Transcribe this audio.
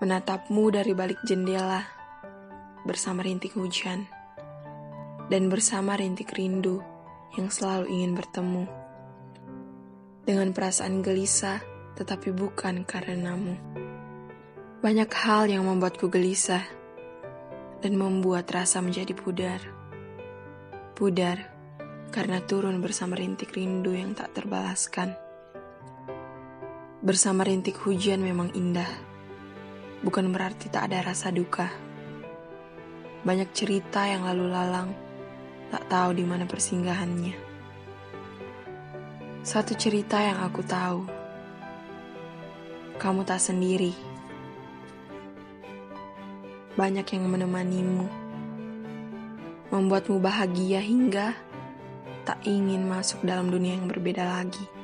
menatapmu dari balik jendela bersama rintik hujan dan bersama rintik rindu yang selalu ingin bertemu dengan perasaan gelisah tetapi bukan karenamu. Banyak hal yang membuatku gelisah dan membuat rasa menjadi pudar. Pudar karena turun bersama rintik rindu yang tak terbalaskan. Bersama rintik hujan memang indah. Bukan berarti tak ada rasa duka. Banyak cerita yang lalu lalang, tak tahu di mana persinggahannya. Satu cerita yang aku tahu, kamu tak sendiri. Banyak yang menemanimu, membuatmu bahagia hingga tak ingin masuk dalam dunia yang berbeda lagi.